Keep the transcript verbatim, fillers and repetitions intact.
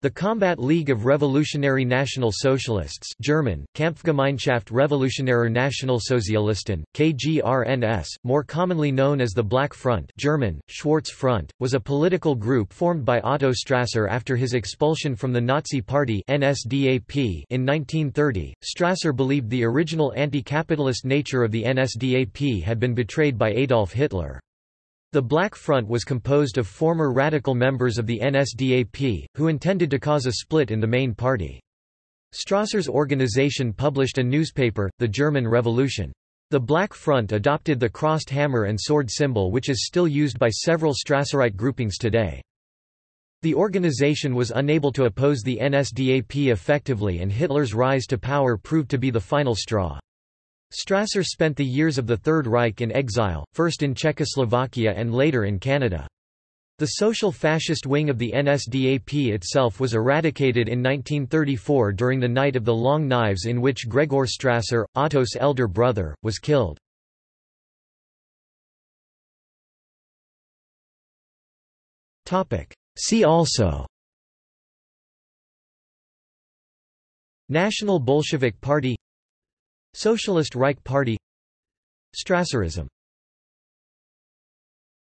The Combat League of Revolutionary National Socialists, German, Kampfgemeinschaft Revolutionärer Nationalsozialisten, K G R N S, more commonly known as the Black Front, German, Schwarze Front, was a political group formed by Otto Strasser after his expulsion from the Nazi Party (N S D A P) in nineteen thirty. Strasser believed the original anti-capitalist nature of the N S D A P had been betrayed by Adolf Hitler. The Black Front was composed of former radical members of the N S D A P, who intended to cause a split in the main party. Strasser's organization published a newspaper, The German Revolution. The Black Front adopted the crossed hammer and sword symbol, which is still used by several Strasserite groupings today. The organization was unable to oppose the N S D A P effectively, and Hitler's rise to power proved to be the final straw. Strasser spent the years of the Third Reich in exile, first in Czechoslovakia and later in Canada. The social fascist wing of the N S D A P itself was eradicated in nineteen thirty-four during the Night of the Long Knives, in which Gregor Strasser, Otto's elder brother, was killed. See also: National Bolshevik Party, Socialist Reich Party, Strasserism.